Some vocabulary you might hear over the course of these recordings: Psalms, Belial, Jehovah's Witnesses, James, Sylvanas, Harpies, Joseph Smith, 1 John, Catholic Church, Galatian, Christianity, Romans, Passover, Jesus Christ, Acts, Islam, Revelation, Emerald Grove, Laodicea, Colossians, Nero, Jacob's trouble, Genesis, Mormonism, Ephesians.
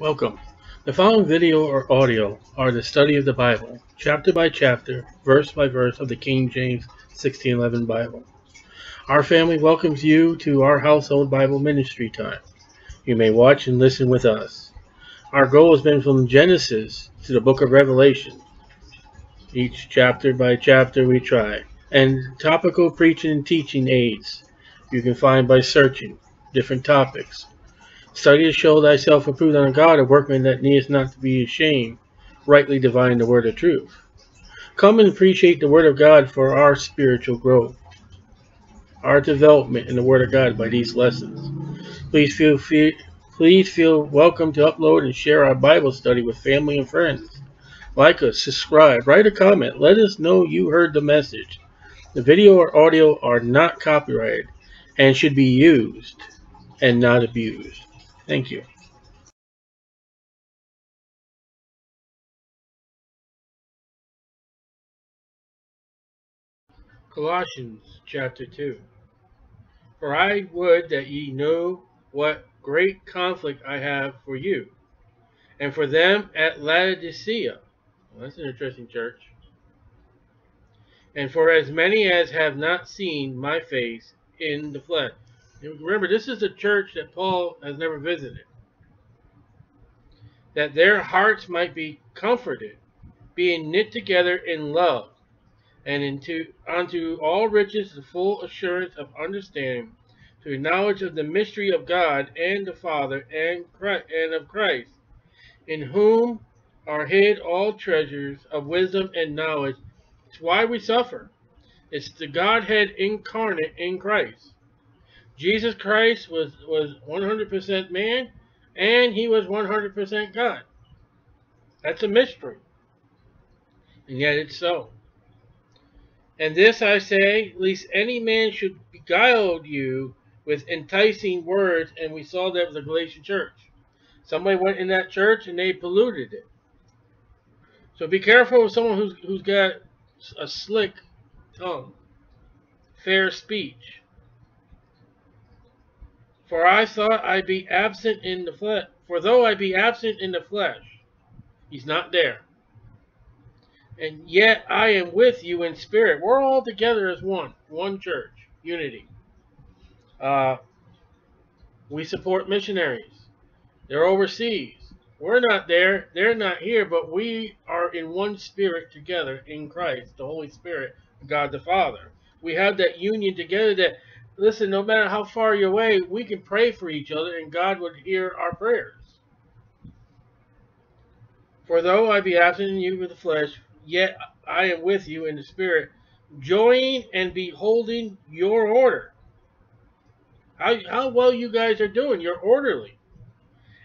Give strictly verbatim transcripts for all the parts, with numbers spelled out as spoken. Welcome. The following video or audio are the study of the Bible, chapter by chapter, verse by verse of the King James sixteen eleven Bible. Our family welcomes you to our household Bible ministry time. You may watch and listen with us. Our goal has been from Genesis to the book of Revelation. Each chapter by chapter we try. And topical preaching and teaching aids you can find by searching different topics. Study to show thyself approved unto God, a workman that needeth not to be ashamed, rightly divine the word of truth. Come and appreciate the word of God for our spiritual growth, our development in the word of God by these lessons. Please feel, feel, please feel welcome to upload and share our Bible study with family and friends. Like us, subscribe, write a comment, let us know you heard the message. The video or audio are not copyrighted and should be used and not abused. Thank you. Colossians chapter two. For I would that ye knew what great conflict I have for you, and for them at Laodicea. Well, that's an interesting church. And for as many as have not seen my face in the flesh. And remember, this is a church that Paul has never visited. That their hearts might be comforted, being knit together in love, and into unto all riches the full assurance of understanding, to the knowledge of the mystery of God and the Father and Christ, and of Christ, in whom are hid all treasures of wisdom and knowledge. It's why we suffer. It's the Godhead incarnate in Christ. Jesus Christ was, was one hundred percent man, and he was one hundred percent God. That's a mystery. And yet it's so. And this I say, lest any man should beguile you with enticing words. And we saw that with the Galatian church. Somebody went in that church and they polluted it. So be careful with someone who's, who's got a slick tongue, fair speech. For I thought I'd be absent in the flesh. For though I be absent in the flesh, he's not there. And yet I am with you in spirit. We're all together as one, one church, unity. Uh, we support missionaries. They're overseas. We're not there. They're not here. But we are in one spirit together in Christ, the Holy Spirit, God the Father. We have that union together that, listen, no matter how far you're away, we can pray for each other and God would hear our prayers. For though I be absent in you with the flesh, yet I am with you in the spirit, joying and beholding your order. How, how well you guys are doing. You're orderly.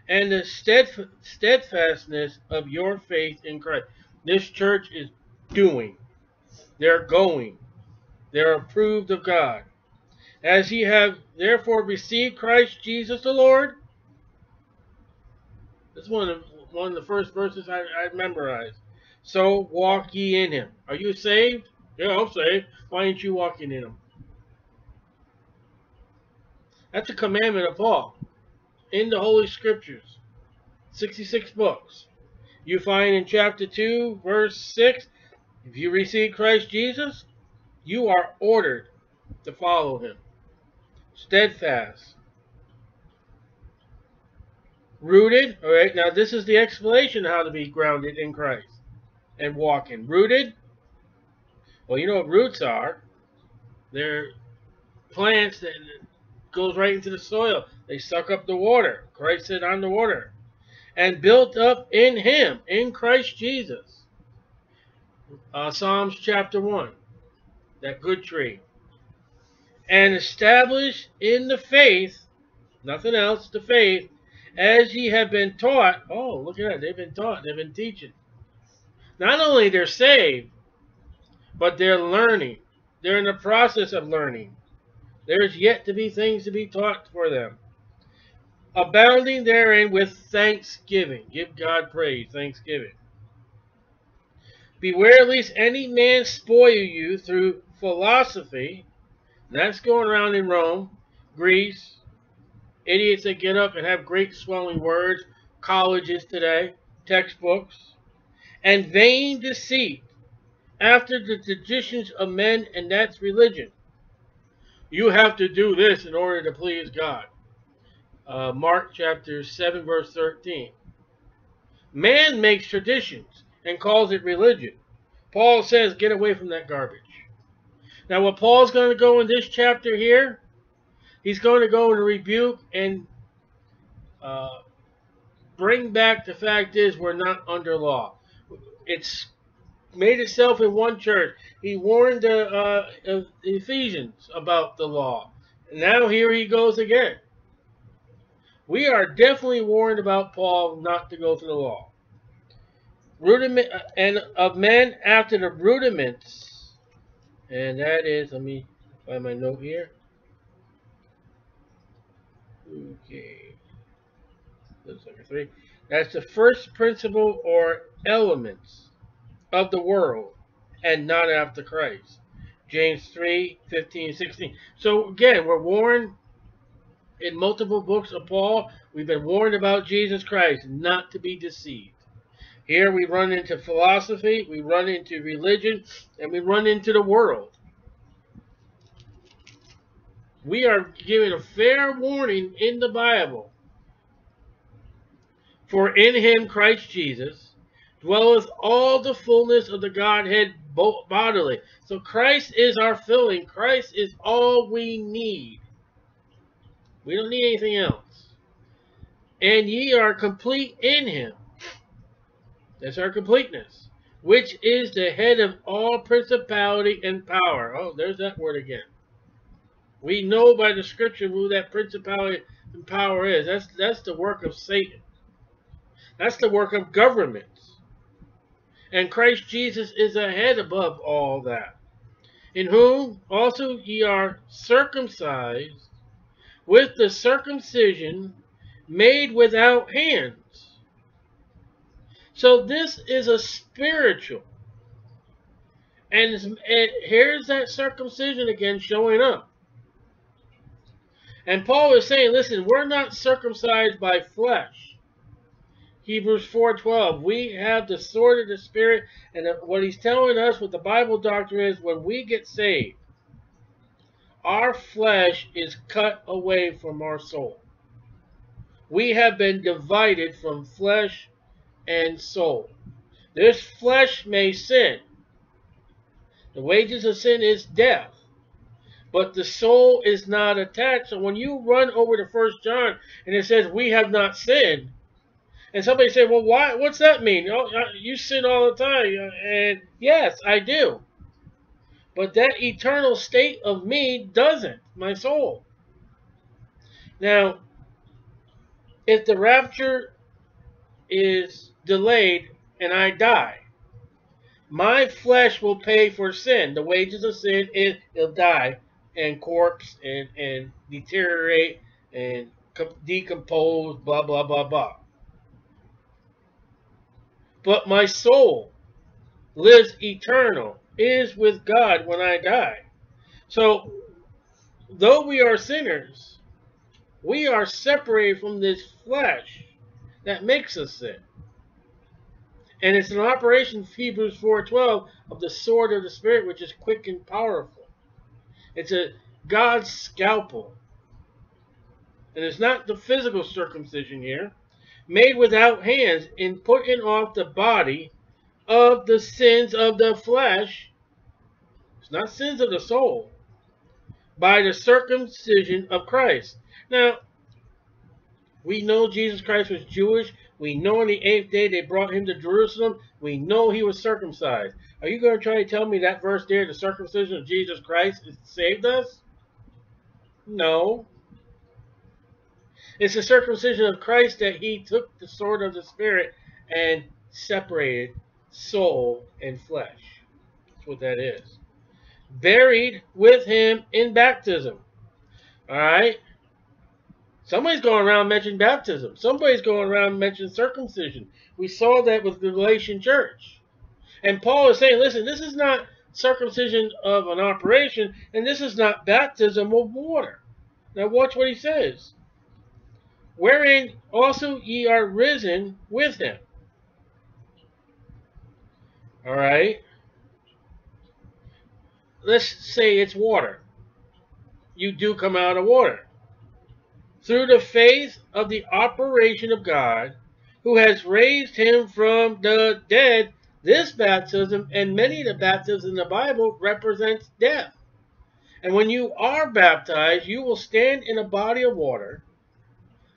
And the steadf steadfastness of your faith in Christ. This church is doing. They're going. They're approved of God. As ye have therefore received Christ Jesus the Lord. This is one of the, one of the first verses I, I memorized. So walk ye in him. Are you saved? Yeah, I'm saved. Why ain't you walking in him? That's a commandment of Paul. In the Holy Scriptures, sixty-six books. You find in chapter two, verse six, if you receive Christ Jesus, you are ordered to follow him. Steadfast. Rooted. All right, now this is the explanation of how to be grounded in Christ and walking. Rooted. Well, you know what roots are. They're plants that goes right into the soil. They suck up the water. Christ said, I'm the water. And built up in him, in Christ Jesus. Uh, Psalms chapter one. That good tree. And established in the faith, nothing else, the faith, as ye have been taught. Oh, look at that. They've been taught. They've been teaching. Not only they're saved, but they're learning. They're in the process of learning. There's yet to be things to be taught for them. Abounding therein with thanksgiving. Give God praise, thanksgiving. Beware lest any man spoil you through philosophy. That's going around in Rome, Greece. Idiots that get up and have great swelling words, colleges today, textbooks, and vain deceit after the traditions of men, and that's religion. You have to do this in order to please God. Uh, Mark chapter seven, verse thirteen. Man makes traditions and calls it religion. Paul says, get away from that garbage. Now, what Paul's going to go in this chapter here, he's going to go and rebuke and uh, bring back the fact is we're not under law. It's made itself in one church. He warned the uh, Ephesians about the law. Now here he goes again. We are definitely warned about Paul not to go through the law. Rudiment, and of men after the rudiments. And that is, let me find my note here. Okay. That's number three. That's the first principle or elements of the world, and not after Christ. James three, fifteen, sixteen. So again, we're warned in multiple books of Paul. We've been warned about Jesus Christ, not to be deceived. Here we run into philosophy, we run into religion, and we run into the world. We are given a fair warning in the Bible. For in him, Christ Jesus, dwelleth all the fullness of the Godhead bodily. So Christ is our filling. Christ is all we need. We don't need anything else. And ye are complete in him. That's our completeness, which is the head of all principality and power. Oh, there's that word again. We know by the scripture who that principality and power is. That's, that's the work of Satan. That's the work of governments. And Christ Jesus is the head above all that. In whom also ye are circumcised with the circumcision made without hands. So this is a spiritual. And, and here's that circumcision again showing up. And Paul is saying, listen, we're not circumcised by flesh. Hebrews four twelve, we have the sword of the Spirit. And what he's telling us, what the Bible doctrine is, when we get saved, our flesh is cut away from our soul. We have been divided from flesh and soul. This flesh may sin. The wages of sin is death. But the soul is not attached. So when you run over to First John and it says we have not sinned, and somebody said, well, why? What's that mean? Oh, you sin all the time. And yes, I do. But that eternal state of me doesn't, my soul. Now, if the rapture is delayed and I die, my flesh will pay for sin. The wages of sin is it'll die and corpse and, and deteriorate and decompose, blah, blah, blah, blah. But my soul lives eternal, is with God when I die. So, though we are sinners, we are separated from this flesh that makes us sin. And it's an operation of Hebrews four twelve of the sword of the Spirit, which is quick and powerful. It's a God's scalpel. And it's not the physical circumcision here. Made without hands, in putting off the body of the sins of the flesh. It's not sins of the soul. By the circumcision of Christ. Now, we know Jesus Christ was Jewish. We know on the eighth day they brought him to Jerusalem. We know he was circumcised. Are you going to try to tell me that verse there, the circumcision of Jesus Christ, saved us? No. It's the circumcision of Christ that he took the sword of the Spirit and separated soul and flesh. That's what that is. Buried with him in baptism. All right? Somebody's going around mentioning baptism. Somebody's going around mentioning circumcision. We saw that with the Galatian church. And Paul is saying, listen, this is not circumcision of an operation, and this is not baptism of water. Now watch what he says. wherein also ye are risen with him. All right. Let's say it's water. You do come out of water. Through the faith of the operation of God, who has raised him from the dead, this baptism and many of the baptisms in the Bible represents death. And when you are baptized, you will stand in a body of water.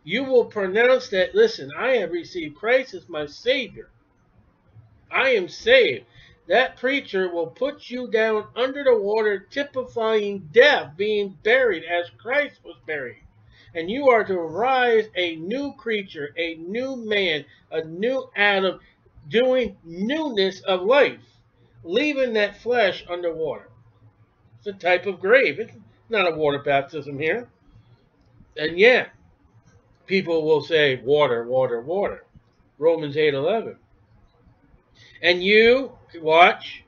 You will pronounce that, listen, I have received Christ as my Savior. I am saved. That preacher will put you down under the water, typifying death, being buried as Christ was buried. And you are to rise a new creature, a new man, a new Adam, doing newness of life, leaving that flesh underwater. It's a type of grave. It's not a water baptism here. And yet, people will say, water, water, water. Romans eight eleven. And you, watch,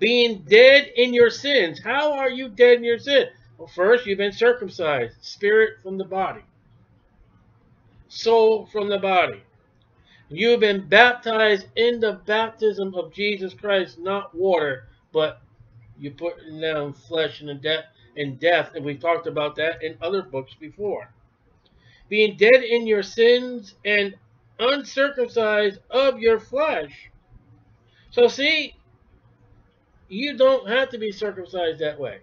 being dead in your sins. How are you dead in your sins? Well, first, you've been circumcised. Spirit from the body. Soul from the body. You've been baptized in the baptism of Jesus Christ, not water, but you put down flesh and death, and death, and we've talked about that in other books before. Being dead in your sins and uncircumcised of your flesh. So see, you don't have to be circumcised that way.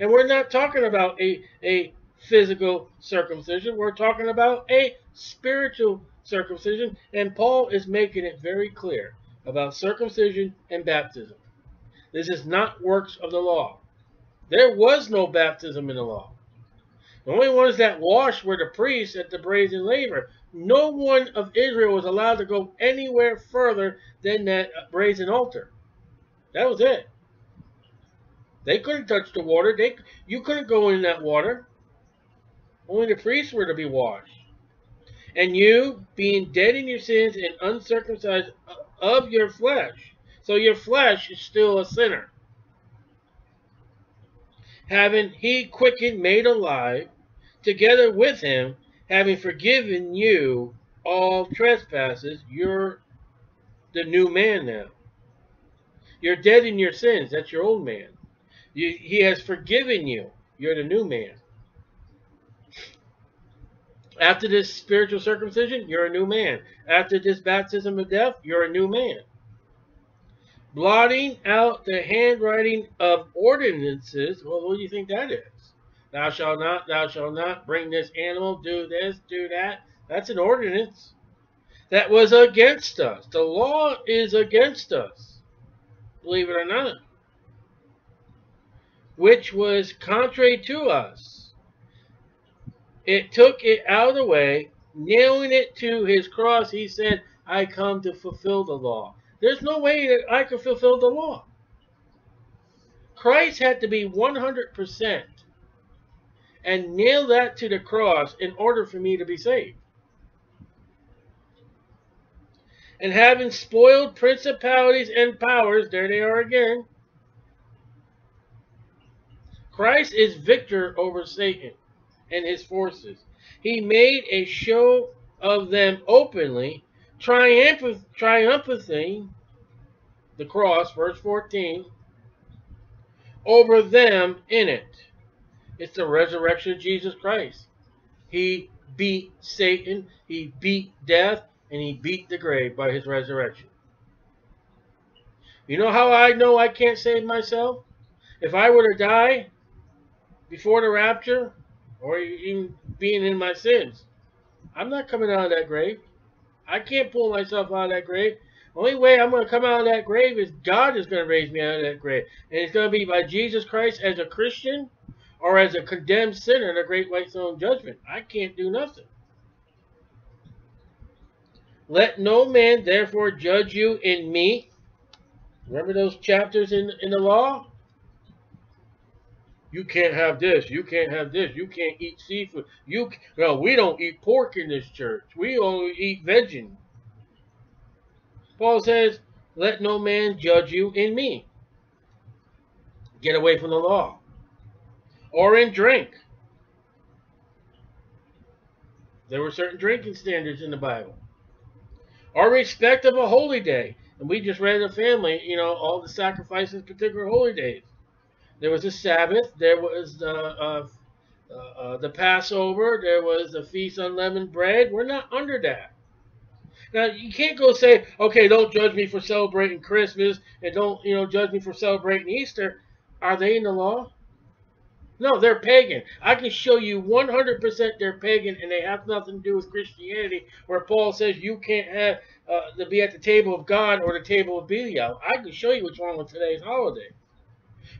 And we're not talking about a, a physical circumcision. We're talking about a spiritual circumcision. And Paul is making it very clear about circumcision and baptism. This is not works of the law. There was no baptism in the law. The only ones that washed were the priests at the brazen laver. No one of Israel was allowed to go anywhere further than that brazen altar. That was it. They couldn't touch the water. They, you couldn't go in that water. Only the priests were to be washed. And you, being dead in your sins and uncircumcised of your flesh. So your flesh is still a sinner. Having he quickened, made alive, together with him, having forgiven you all trespasses, you're the new man now. You're dead in your sins. That's your old man. You, he has forgiven you. You're the new man. After this spiritual circumcision, you're a new man. After this baptism of death, you're a new man. Blotting out the handwriting of ordinances. Well, what do you think that is? Thou shalt not, thou shalt not, bring this animal, do this, do that. That's an ordinance. That was against us. The law is against us. Believe it or not. Which was contrary to us. It took it out of the way, nailing it to his cross. He said, I come to fulfill the law. There's no way that I could fulfill the law. Christ had to be one hundred percent and nail that to the cross in order for me to be saved. And having spoiled principalities and powers, there they are again. Christ is victor over Satan and his forces. He made a show of them openly, Triumph, triumphing the cross, verse fourteen, over them in it. It's the resurrection of Jesus Christ. He beat Satan, he beat death, and he beat the grave by his resurrection. You know how I know I can't save myself? If I were to die before the rapture, or even being in my sins, I'm not coming out of that grave. I can't pull myself out of that grave. The only way I'm going to come out of that grave is God is going to raise me out of that grave. And it's going to be by Jesus Christ as a Christian or as a condemned sinner in a great white throne judgment. I can't do nothing. Let no man therefore judge you in me. Remember those chapters in, in the law? You can't have this. You can't have this. You can't eat seafood. You well, we don't eat pork in this church. We only eat veggie. Paul says, "Let no man judge you in me." Get away from the law, or in drink, There were certain drinking standards in the Bible. Or respect of a holy day. And we just read the family, you know, all the sacrifices, particular holy days. There was the Sabbath. There was the, uh, uh, uh, the Passover. There was the Feast of Unleavened Bread. We're not under that. Now, you can't go say, okay, don't judge me for celebrating Christmas and don't, you know, judge me for celebrating Easter. Are they in the law? No, they're pagan. I can show you one hundred percent they're pagan and they have nothing to do with Christianity, where Paul says you can't have uh, to be at the table of God or the table of Belial. I can show you what's wrong with today's holiday.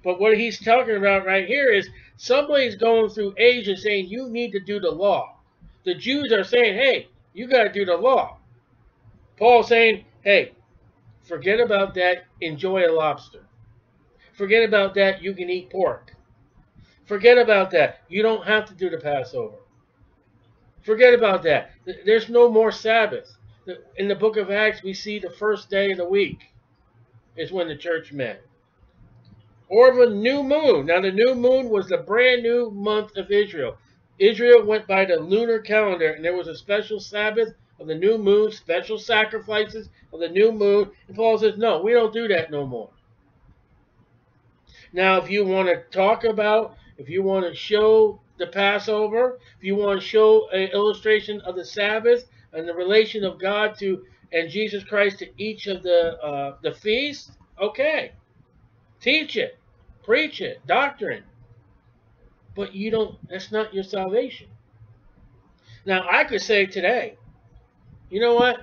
But what he's talking about right here is somebody's going through Asia saying you need to do the law. The Jews are saying, hey, you got to do the law. Paul's saying, hey, forget about that, enjoy a lobster. Forget about that, you can eat pork. Forget about that, you don't have to do the Passover. Forget about that, there's no more Sabbath. In the book of Acts, we see the first day of the week is when the church met. Or of a new moon. Now the new moon was the brand new month of Israel. Israel went by the lunar calendar and there was a special Sabbath of the new moon, special sacrifices of the new moon. And Paul says, no, we don't do that no more. Now, if you want to talk about, if you want to show the Passover, if you want to show an illustration of the Sabbath and the relation of God to and Jesus Christ to each of the, uh, the feasts, okay. Teach it. Preach it. Doctrine. But you don't, that's not your salvation. Now, I could say today, you know what?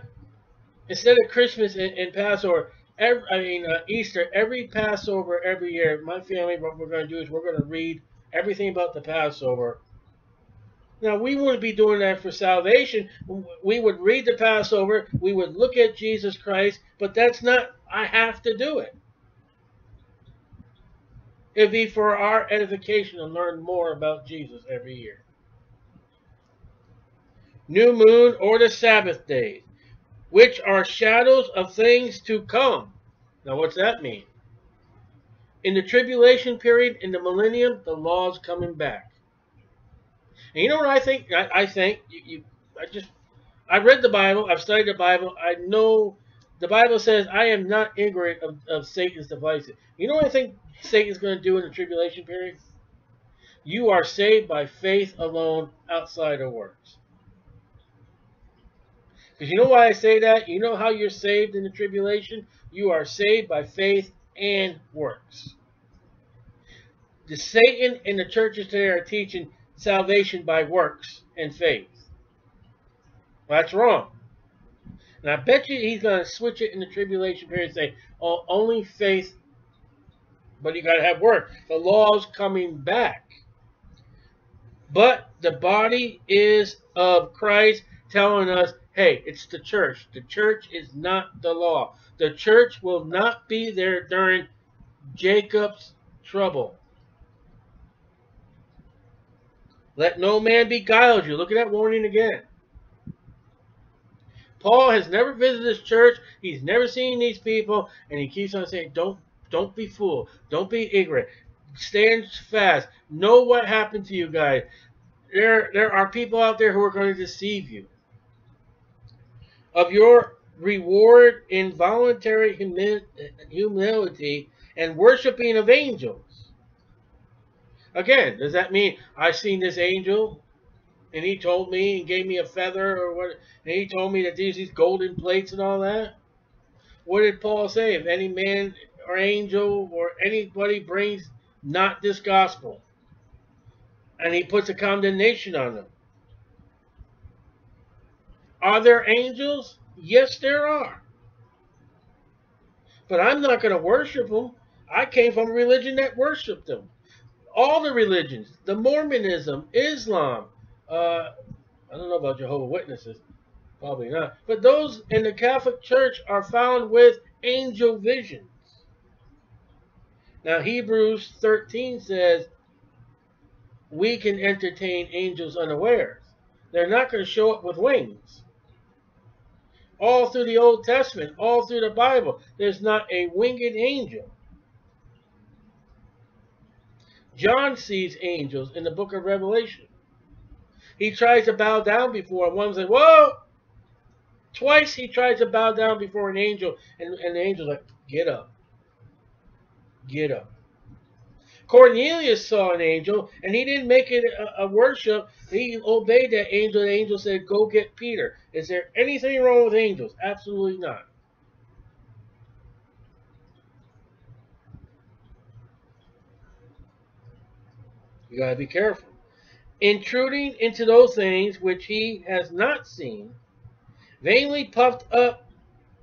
Instead of Christmas and, and Passover, every, I mean uh, Easter, every Passover every year, my family, what we're going to do is we're going to read everything about the Passover. Now, we wouldn't be doing that for salvation. We would read the Passover. We would look at Jesus Christ. But that's not, I have to do it. It would be for our edification to learn more about Jesus every year. New moon or the Sabbath days, which are shadows of things to come. Now, what's that mean? In the tribulation period, in the millennium, the law's coming back. And you know what I think? I, I think you, you. I just. I read the Bible. I've studied the Bible. I know the Bible says I am not ignorant of, of Satan's devices. You know what I think Satan's going to do in the tribulation period? You are saved by faith alone, outside of works. Because you know why I say that? You know how you're saved in the tribulation? You are saved by faith and works. The Satan and the churches today are teaching salvation by works and faith. Well, that's wrong. And I bet you he's going to switch it in the tribulation period and say, oh, only faith, but you got to have work. The law's coming back. But the body is of Christ, telling us, hey, it's the church. The church is not the law. The church will not be there during Jacob's trouble. Let no man beguile you. Look at that warning again. Paul has never visited this church. He's never seen these people. And he keeps on saying, don't, don't be fooled. Don't be ignorant. Stand fast. Know what happened to you guys. There, there are people out there who are going to deceive you. Of your reward in voluntary humility and worshiping of angels. Again, does that mean I've seen this angel and he told me and gave me a feather or what? And he told me that there's these golden plates and all that? What did Paul say? If any man or angel or anybody brings not this gospel, and he puts a condemnation on them. Are there angels? Yes, there are. But I'm not going to worship them. I came from a religion that worshiped them. All the religions, the Mormonism, Islam, uh, I don't know about Jehovah's Witnesses, probably not. But those in the Catholic Church are found with angel visions. Now, Hebrews thirteen says, we can entertain angels unawares. They're not going to show up with wings. All through the Old Testament, all through the Bible, there's not a winged angel. John sees angels in the book of Revelation. He tries to bow down before one. One's like, whoa! Twice he tries to bow down before an angel, and, and the angel's like, get up. Get up. Cornelius saw an angel, and he didn't make it a, a worship. He obeyed that angel. The angel said, go get Peter. Is there anything wrong with angels? Absolutely not. You got to be careful. Intruding into those things which he has not seen, vainly puffed up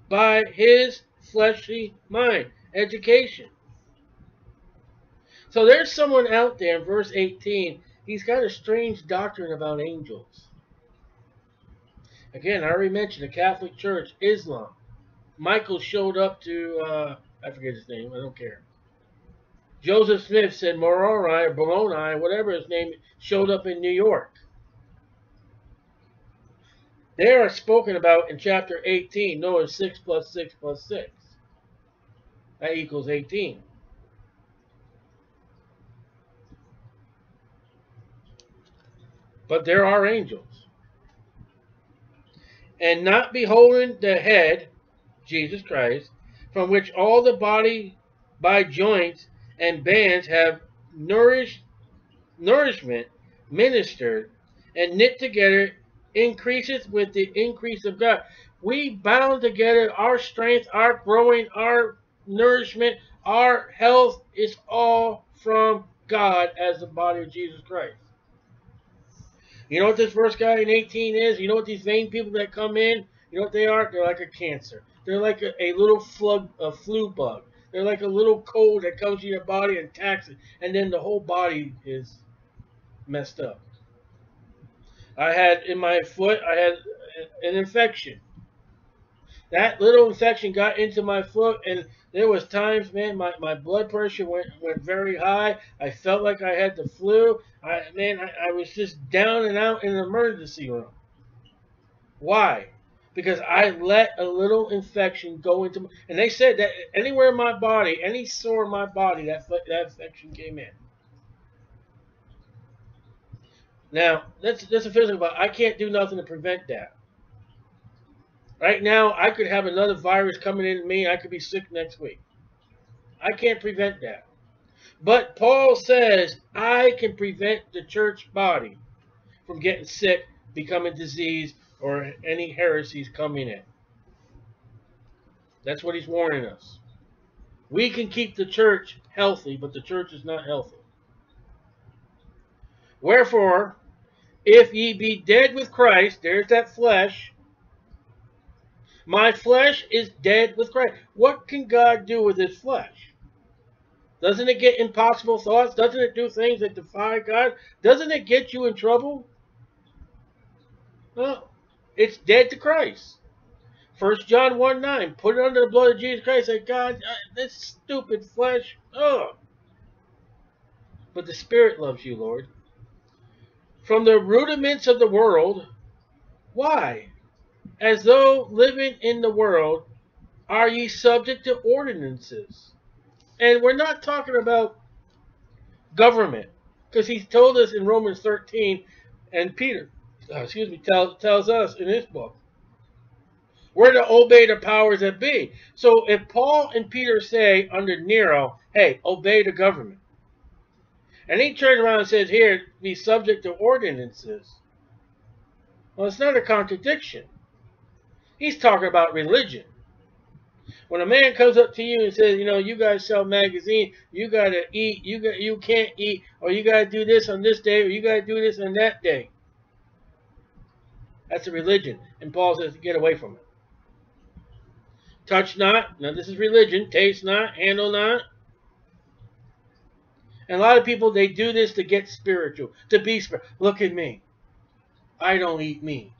by his fleshly mind. Education. So there's someone out there in verse eighteen. He's got a strange doctrine about angels. Again, I already mentioned the Catholic Church, Islam. Michael showed up to, uh, I forget his name, I don't care. Joseph Smith said Moroni or Moroni, whatever his name, showed up in New York. They are spoken about in chapter eighteen. Notice six plus six plus six. That equals eighteen. But there are angels. And not beholding the head, Jesus Christ, from which all the body by joints and bands have nourished, nourishment ministered and knit together, increaseth with the increase of God. We bound together our strength, our growing, our nourishment, our health is all from God as the body of Jesus Christ. You know what this first guy in eighteen is? You know what these vain people that come in, you know what they are? They're like a cancer. They're like a, a little flu, a flu bug. They're like a little cold that comes to your body and attacks it. And then the whole body is messed up. I had in my foot, I had an infection. That little infection got into my foot, and there was times, man, my, my blood pressure went, went very high. I felt like I had the flu. I, man, I, I was just down and out in an emergency room. Why? Because I let a little infection go into my, and they said that anywhere in my body, any sore in my body, that, that infection came in. Now, that's, that's a physical body. I can't do nothing to prevent that. Right now, I could have another virus coming into me. I could be sick next week. I can't prevent that. But Paul says, I can prevent the church body from getting sick, becoming diseased, or any heresies coming in. That's what he's warning us. We can keep the church healthy, but the church is not healthy. Wherefore, if ye be dead with Christ, there's that flesh. My flesh is dead with Christ. What can God do with his flesh? Doesn't it get impossible thoughts? Doesn't it do things that defy God? Doesn't it get you in trouble? No. It's dead to Christ. First John one nine. Put it under the blood of Jesus Christ. Say, God, this stupid flesh. Ugh. But the Spirit loves you, Lord. From the rudiments of the world. Why? As though living in the world, are ye subject to ordinances? And we're not talking about government. Because he told us in Romans thirteen, and Peter, oh, excuse me, tell, tells us in his book, we're to obey the powers that be. So if Paul and Peter say under Nero, hey, obey the government. And he turns around and says, here, be subject to ordinances. Well, it's not a contradiction. He's talking about religion. When a man comes up to you and says, you know, you guys sell magazines, you got to eat, you got, you can't eat, or you got to do this on this day, or you got to do this on that day. That's a religion. And Paul says, get away from it. Touch not. Now, this is religion. Taste not. Handle not. And a lot of people, they do this to get spiritual, to be spiritual. Look at me. I don't eat meat.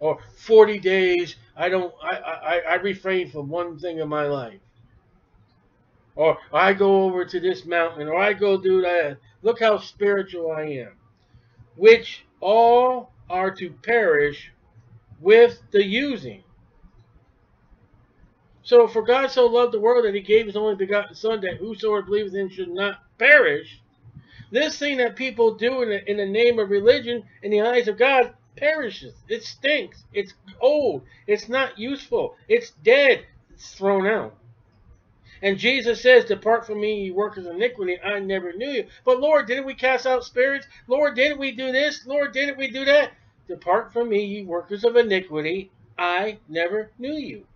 Or forty days, I don't, I, I, I refrain from one thing in my life. Or I go over to this mountain, or I go do that. Look how spiritual I am. Which all are to perish with the using. So for God so loved the world that he gave his only begotten Son, that whosoever believeth in him should not perish, This thing that people do in the, in the name of religion, in the eyes of God, perishes. It stinks. It's old. It's not useful. It's dead. It's thrown out. And Jesus says, "Depart from me, ye workers of iniquity. I never knew you." But Lord, didn't we cast out spirits? Lord, didn't we do this? Lord, didn't we do that? Depart from me, ye workers of iniquity. I never knew you.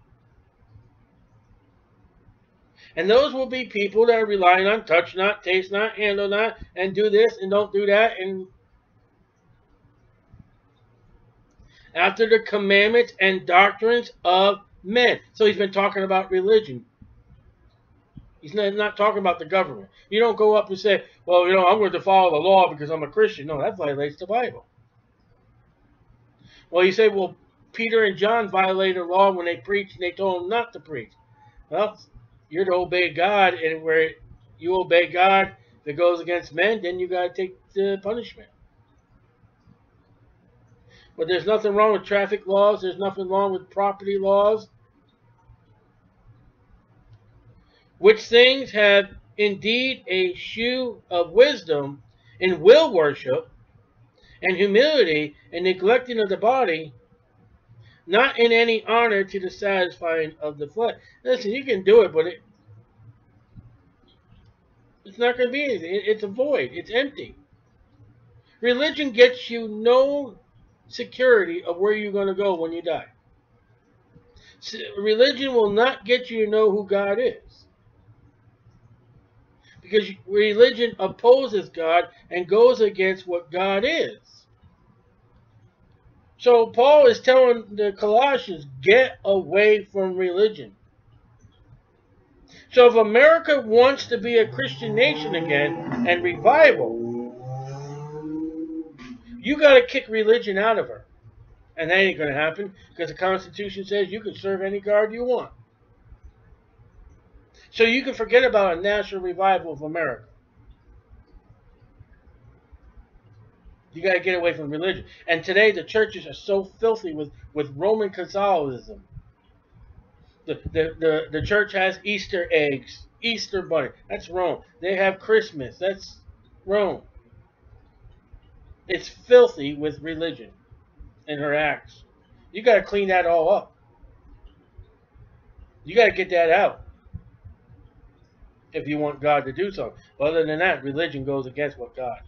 And those will be people that are relying on touch not, taste not, handle not, and do this and don't do that. And after the commandments and doctrines of men. So he's been talking about religion. He's not, not talking about the government. You don't go up and say, well, you know, I'm going to follow the law because I'm a Christian. No, that violates the Bible. Well, you say, well, Peter and John violated the law when they preached and they told them not to preach. Well, you're to obey God, and where you obey God, if it goes against men, then you got to take the punishment. But there's nothing wrong with traffic laws. There's nothing wrong with property laws. Which things have indeed a shew of wisdom in will worship and humility and neglecting of the body, not in any honor to the satisfying of the flesh. Listen, you can do it, but it, it's not going to be anything. It, it's a void. It's empty. Religion gets you no security of where you're going to go when you die. Religion will not get you to know who God is. Because religion opposes God and goes against what God is. So Paul is telling the Colossians, get away from religion. So if America wants to be a Christian nation again and revival, you got to kick religion out of her. And that ain't going to happen because the Constitution says you can serve any God you want. So you can forget about a national revival of America. You got to get away from religion. And today the churches are so filthy with, with Roman Catholicism. The, the, the, the church has Easter eggs, Easter bunny. That's Rome. They have Christmas. That's Rome. It's filthy with religion and her acts. You got to clean that all up. You got to get that out. If you want God to do something. Other than that, religion goes against what God